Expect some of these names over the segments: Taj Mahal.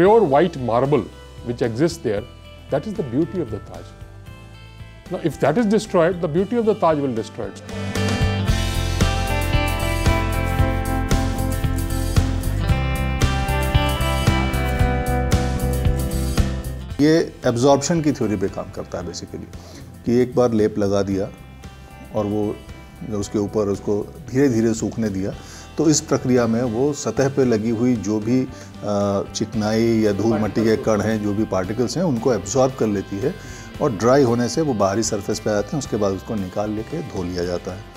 pure white marble which exists there, that is the beauty of the Taj. Now, if that is destroyed, the beauty of the Taj will destroy itself. ये absorption की theory पे काम करता है basically, कि एक बार लेप लगा दिया और वो उसके ऊपर उसको धीरे धीरे सूखने दिया, तो इस प्रक्रिया में वो सतह पे लगी हुई जो भी चिकनाई या धूल मिट्टी के कण हैं, जो भी पार्टिकल्स हैं, उनको एब्जॉर्ब कर लेती है और ड्राई होने से वो बाहरी सरफेस पे आते हैं। उसके बाद उसको निकाल लेके धो लिया जाता है।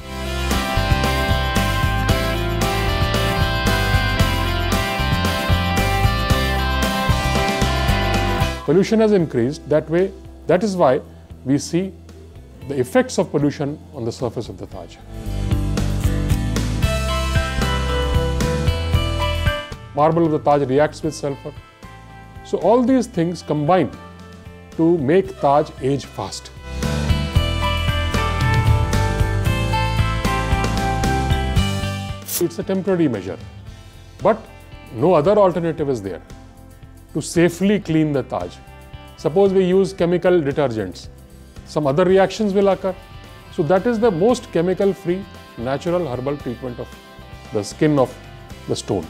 Pollution has increased that way. That is why we see the effects of pollution on the surface of the Taj. Marble of the Taj reacts with sulfur. So all these things combine to make Taj age fast. It's a temporary measure, but no other alternative is there to safely clean the Taj. Suppose we use chemical detergents, some other reactions will occur. So that is the most chemical-free, natural herbal treatment of the skin of the stone.